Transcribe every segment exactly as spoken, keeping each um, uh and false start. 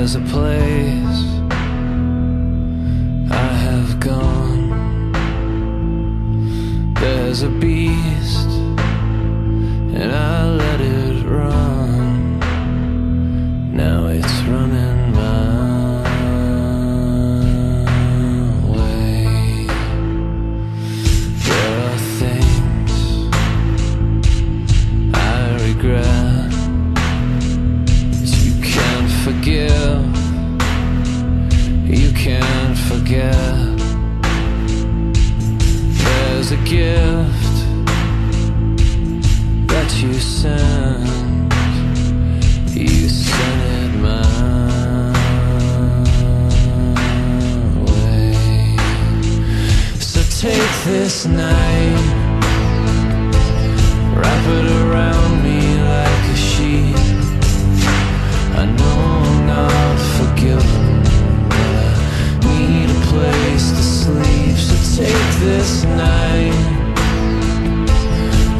there's a place I have gone. There's a beast and I let it run. Now it's running my way. There are things I regret. Forgive, you can't forget. There's a gift that you send, you send it my way. So take this night, wrap it around me like a sheet. I know I'm not forgiven, but I need a place to sleep. So take this night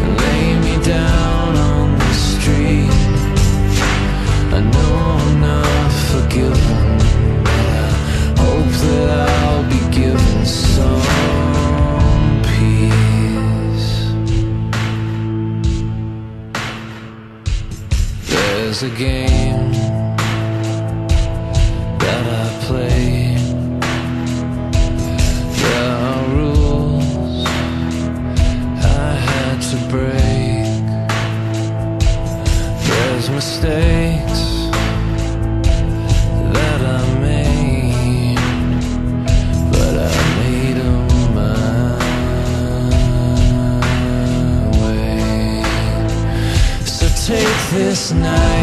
and lay me down on the street. I know I'm not forgiven, but I hope that I'll be given some peace. There's a game I play. There are rules I had to break. There's mistakes that I made, but I made them my way. So take this night,